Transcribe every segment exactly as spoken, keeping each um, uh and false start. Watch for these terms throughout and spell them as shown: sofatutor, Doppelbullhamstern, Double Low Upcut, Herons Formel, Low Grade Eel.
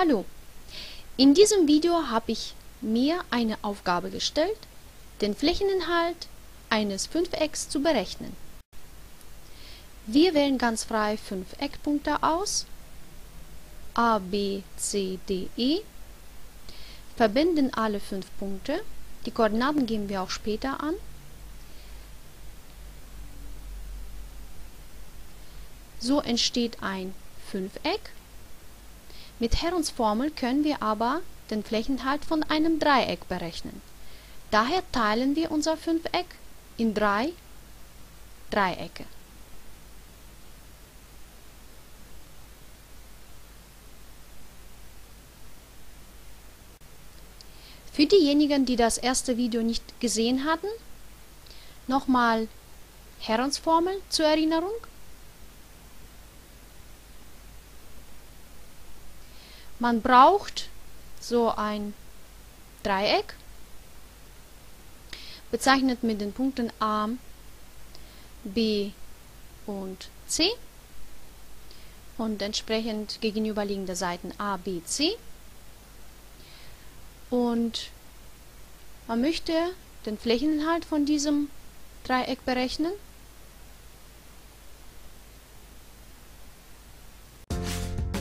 Hallo, in diesem Video habe ich mir eine Aufgabe gestellt, den Flächeninhalt eines Fünfecks zu berechnen. Wir wählen ganz frei fünf Eckpunkte aus, A, B, C, D, E, verbinden alle fünf Punkte, die Koordinaten geben wir auch später an, so entsteht ein Fünfeck. Mit Herons Formel können wir aber den Flächeninhalt von einem Dreieck berechnen. Daher teilen wir unser Fünfeck in drei Dreiecke. Für diejenigen, die das erste Video nicht gesehen hatten, nochmal Herons Formel zur Erinnerung. Man braucht so ein Dreieck, bezeichnet mit den Punkten A, B und C und entsprechend gegenüberliegende Seiten A, B, C. Und man möchte den Flächeninhalt von diesem Dreieck berechnen.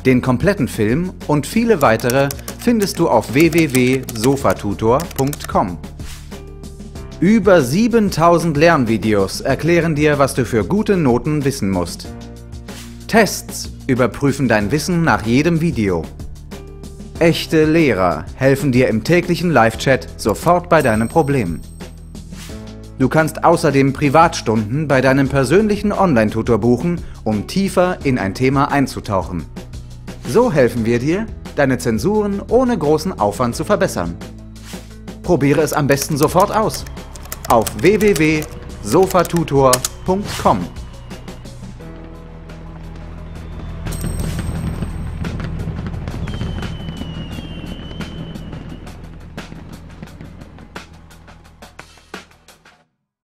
Den kompletten Film und viele weitere findest du auf w w w punkt sofatutor punkt com. Über siebentausend Lernvideos erklären dir, was du für gute Noten wissen musst. Tests überprüfen dein Wissen nach jedem Video. Echte Lehrer helfen dir im täglichen Live-Chat sofort bei deinen Problemen. Du kannst außerdem Privatstunden bei deinem persönlichen Online-Tutor buchen, um tiefer in ein Thema einzutauchen. So helfen wir dir, deine Zensuren ohne großen Aufwand zu verbessern. Probiere es am besten sofort aus. Auf w w w punkt sofatutor punkt com.